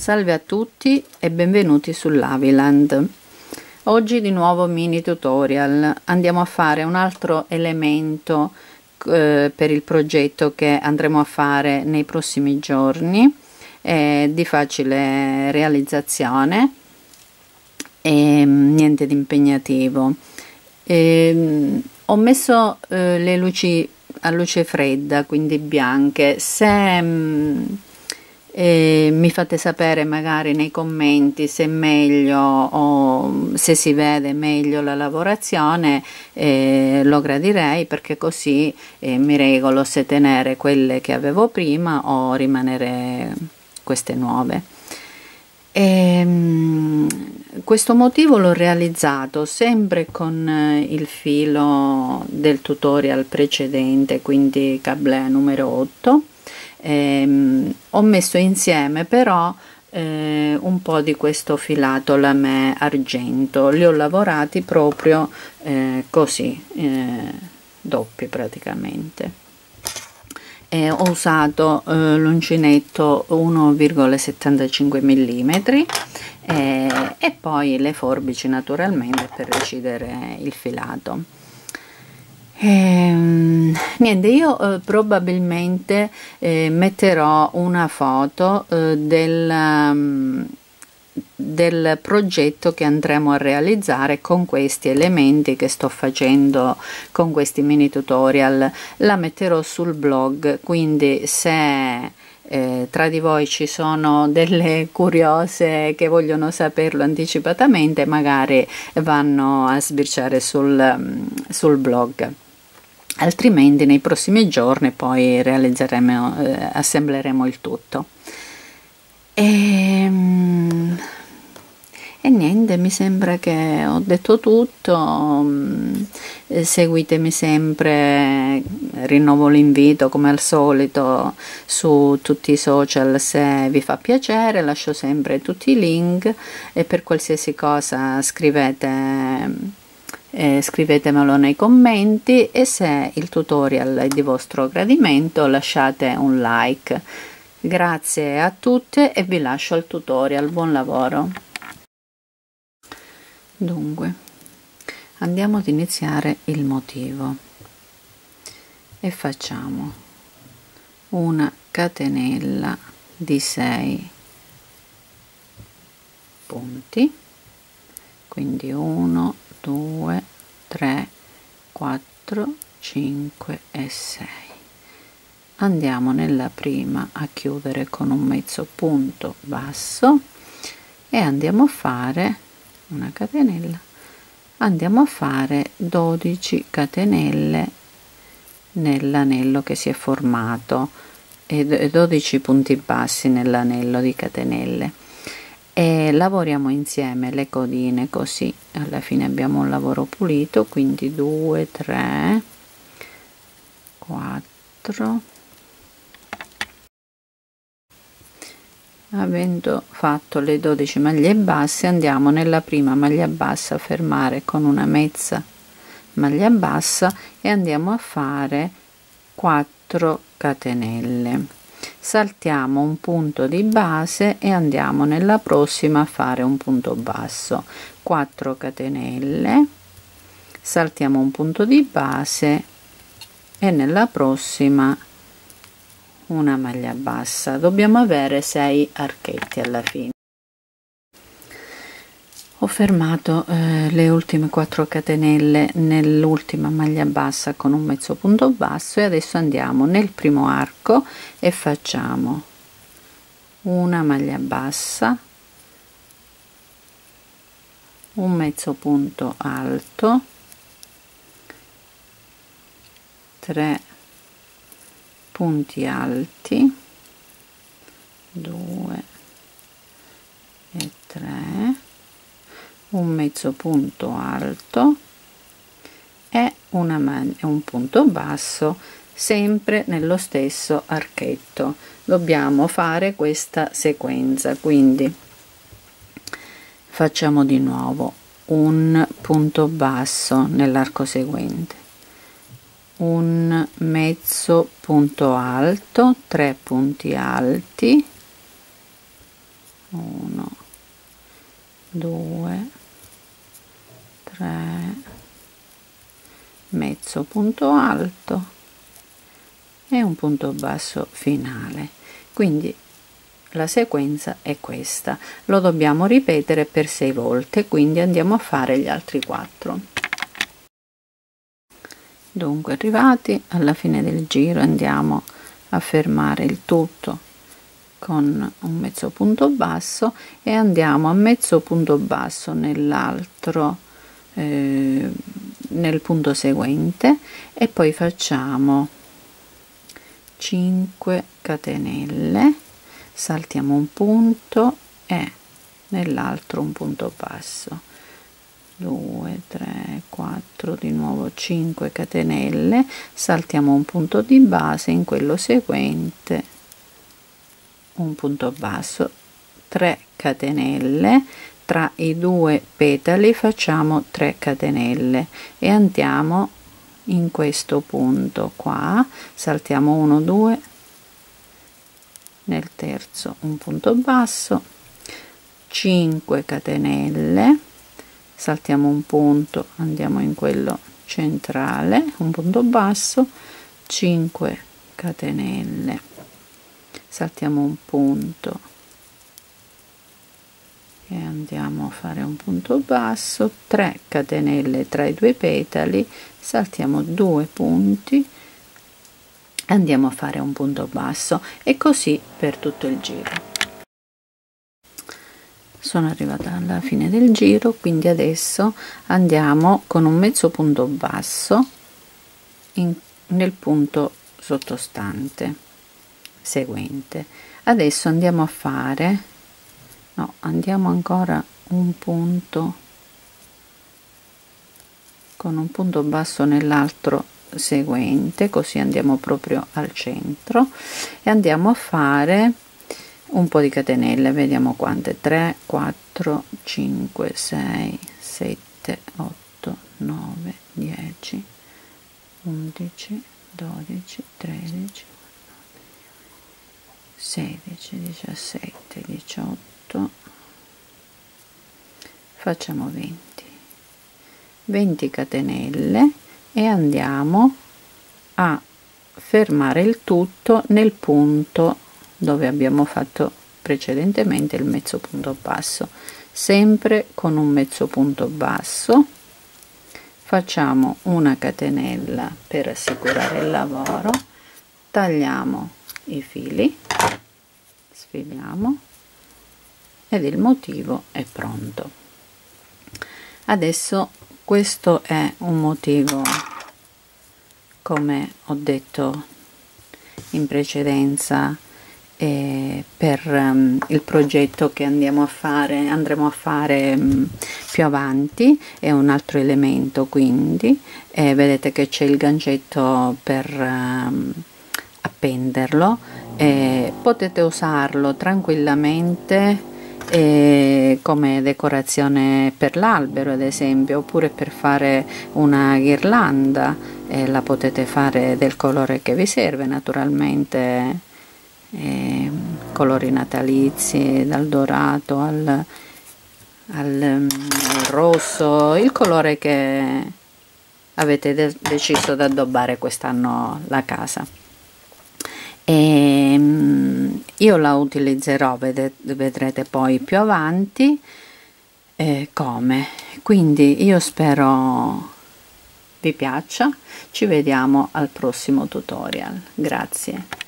Salve a tutti e benvenuti su Laviland. Oggi di nuovo mini tutorial. Andiamo a fare un altro elemento per il progetto che andremo a fare nei prossimi giorni, di facile realizzazione e niente di impegnativo. Ho messo le luci a luce fredda, quindi bianche. Se mi fate sapere magari nei commenti se è meglio o se si vede meglio la lavorazione, lo gradirei, perché così mi regolo se tenere quelle che avevo prima o rimanere queste nuove. Questo motivo l'ho realizzato sempre con il filo del tutorial precedente, quindi Cablè numero 8. Ho messo insieme però un po' di questo filato lamè argento, li ho lavorati proprio così, doppi praticamente. Ho usato l'uncinetto 1,75 mm e poi le forbici naturalmente per recidere il filato. Niente, io probabilmente metterò una foto del progetto che andremo a realizzare con questi elementi che sto facendo, con questi mini tutorial. La metterò sul blog, quindi se tra di voi ci sono delle curiose che vogliono saperlo anticipatamente, magari vanno a sbirciare sul blog. Altrimenti nei prossimi giorni poi realizzeremo, assembleremo il tutto. E niente, mi sembra che ho detto tutto. Seguitemi sempre, rinnovo l'invito come al solito su tutti i social se vi fa piacere, lascio sempre tutti i link e per qualsiasi cosa scrivetemelo nei commenti, e se il tutorial è di vostro gradimento lasciate un like. Grazie a tutte e vi lascio al tutorial, buon lavoro. Dunque, andiamo ad iniziare il motivo e facciamo una catenella di 6 punti, quindi 1, 2, 3, 4, 5 e 6. Andiamo nella prima a chiudere con un mezzo punto basso e andiamo a fare una catenella, andiamo a fare 12 catenelle nell'anello che si è formato e 12 punti bassi nell'anello di catenelle, e lavoriamo insieme le codine così alla fine abbiamo un lavoro pulito, quindi 2, 3, 4. Avendo fatto le 12 maglie basse, andiamo nella prima maglia bassa a fermare con una mezza maglia bassa e andiamo a fare 4 catenelle, saltiamo un punto di base e andiamo nella prossima a fare un punto basso, 4 catenelle, saltiamo un punto di base e nella prossima una maglia bassa. Dobbiamo avere 6 archetti alla fine. Ho fermato le ultime 4 catenelle nell'ultima maglia bassa con un mezzo punto basso e adesso andiamo nel primo arco e facciamo una maglia bassa, un mezzo punto alto, 3 punti alti, 2 e 3, un mezzo punto alto e un punto basso, sempre nello stesso archetto. Dobbiamo fare questa sequenza, quindi facciamo di nuovo un punto basso nell'arco seguente, un mezzo punto alto, 3 punti alti, 1, 2, 3, mezzo punto alto e un punto basso finale. Quindi la sequenza è questa, lo dobbiamo ripetere per 6 volte, quindi andiamo a fare gli altri 4. Dunque, arrivati alla fine del giro, andiamo a fermare il tutto con un mezzo punto basso e andiamo a mezzo punto basso nell'altro, nel punto seguente, e poi facciamo 5 catenelle, saltiamo un punto e nell'altro un punto basso, 2, 3, 4, di nuovo 5 catenelle, saltiamo un punto di base, in quello seguente un punto basso, 3 catenelle, tra i due petali facciamo 3 catenelle e andiamo in questo punto qua, saltiamo 1, 2, nel terzo un punto basso, 5 catenelle, saltiamo un punto, andiamo in quello centrale, un punto basso, 5 catenelle, saltiamo un punto e andiamo a fare un punto basso, 3 catenelle tra i due petali, saltiamo 2 punti, andiamo a fare un punto basso, e così per tutto il giro. Sono arrivata alla fine del giro, quindi adesso andiamo con un mezzo punto basso nel punto sottostante seguente. Adesso andiamo a fare, no, andiamo ancora un punto con un punto basso nell'altro seguente, così andiamo proprio al centro e andiamo a fare un po' di catenelle, vediamo quante, 3, 4, 5, 6, 7, 8, 9, 10, 11, 12, 13, 16, 17, 18, facciamo 20 catenelle e andiamo a fermare il tutto nel punto dove abbiamo fatto precedentemente il mezzo punto basso. Sempre con un mezzo punto basso facciamo una catenella per assicurare il lavoro, tagliamo i fili, sfiliamo ed il motivo è pronto. Adesso questo è un motivo, come ho detto in precedenza, per il progetto che andremo a fare più avanti. È un altro elemento, quindi vedete che c'è il gancetto per appenderlo, potete usarlo tranquillamente come decorazione per l'albero, ad esempio, oppure per fare una ghirlanda, la potete fare del colore che vi serve, naturalmente, colori natalizi, dal dorato al rosso, il colore che avete deciso di addobbare quest'anno la casa. Io la utilizzerò, vedrete poi più avanti come, quindi io spero vi piaccia. Ci vediamo al prossimo tutorial. Grazie.